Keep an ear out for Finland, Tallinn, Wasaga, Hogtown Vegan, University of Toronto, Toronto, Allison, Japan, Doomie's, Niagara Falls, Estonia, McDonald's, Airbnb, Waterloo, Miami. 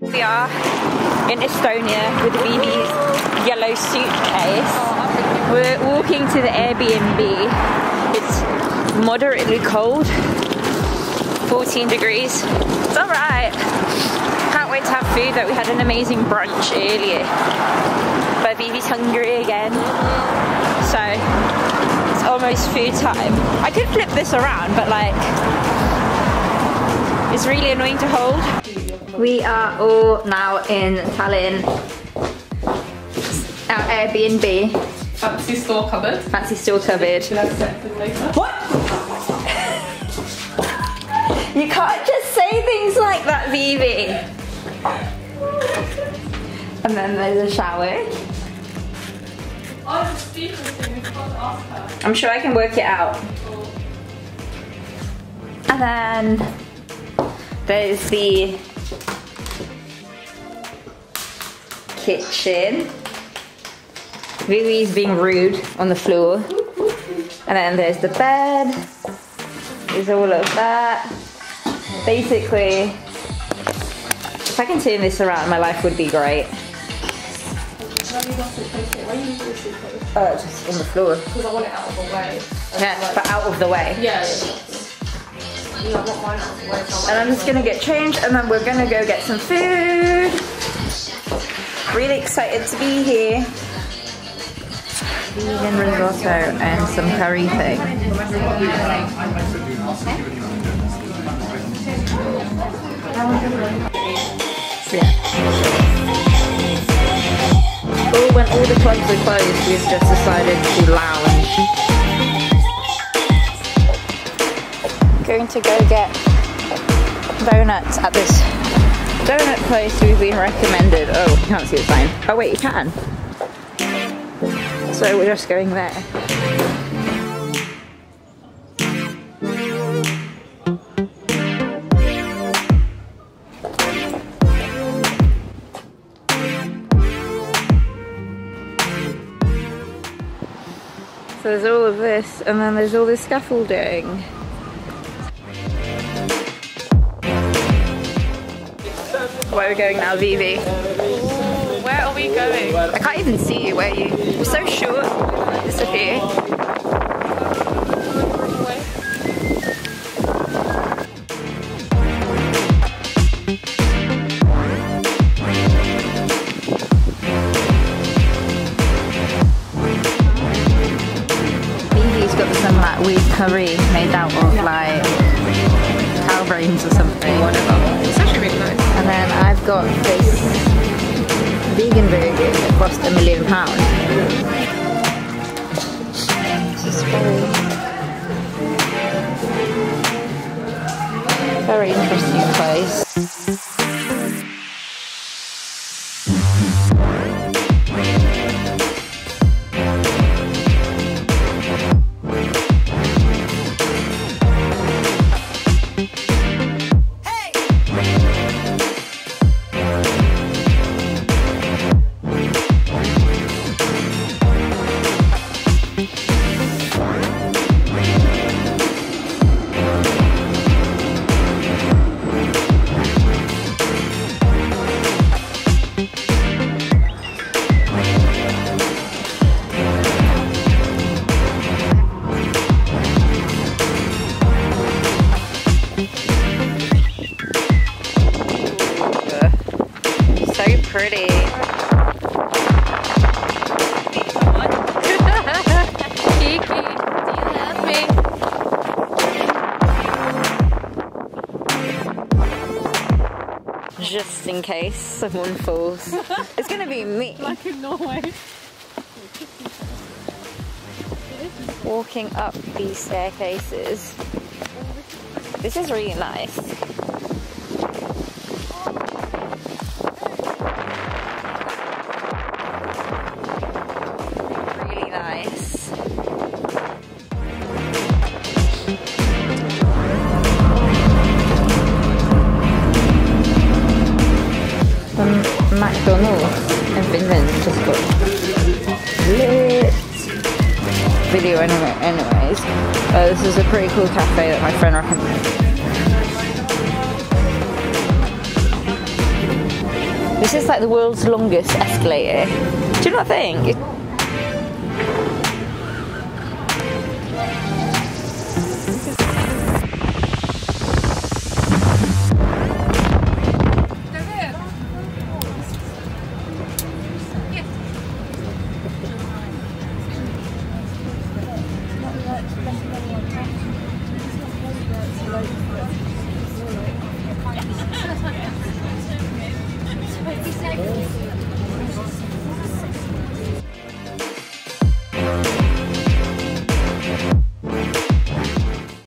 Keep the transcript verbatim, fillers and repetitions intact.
We are in Estonia with Vivi's yellow suitcase. We're walking to the Airbnb. It's moderately cold, fourteen degrees. It's all right. Can't wait to have food though. We had an amazing brunch earlier, but Vivi's hungry again. So it's almost food time. I could flip this around, but like, it's really annoying to hold. We are all now in Tallinn, our Airbnb. Fancy store cupboard. Fancy store cupboard. What? You can't just say things like that, Vivi. And then there's a shower. I'm sure I can work it out. And then there's the kitchen. Vivi's being rude on the floor. And then there's the bed. There's all of that. Basically, if I can turn this around, my life would be great. Oh, it's just on the floor. Because I want it out of the way. Yeah, but out of the way. Yeah. And I'm just gonna get changed and then we're gonna go get some food. Really excited to be here. Vegan risotto and some curry thing. Yeah. Oh, when all the clubs are closed, we've just decided to lounge. Going to go get donuts at this donut place we've been recommended. Oh, you can't see the sign. Oh wait, you can. So we're just going there. So there's all of this, and then there's all this scaffolding. Where are we going now, Vivi? Where are we going? I can't even see you, where are you? You're so short. Disappear. Vivi's got some like weird curry made out of like cow brains or something. Whatever. It's actually really nice. And then I've got this vegan burger that cost a million pounds. It's just very, very interesting place. Pretty. Just in case someone falls. It's gonna be me. Like in Norway. Walking up these staircases. This is really nice. McDonald's in Finland just got lit video anyway, anyways. Uh, this is a pretty cool cafe that my friend recommended. This is like the world's longest escalator. Do you not think?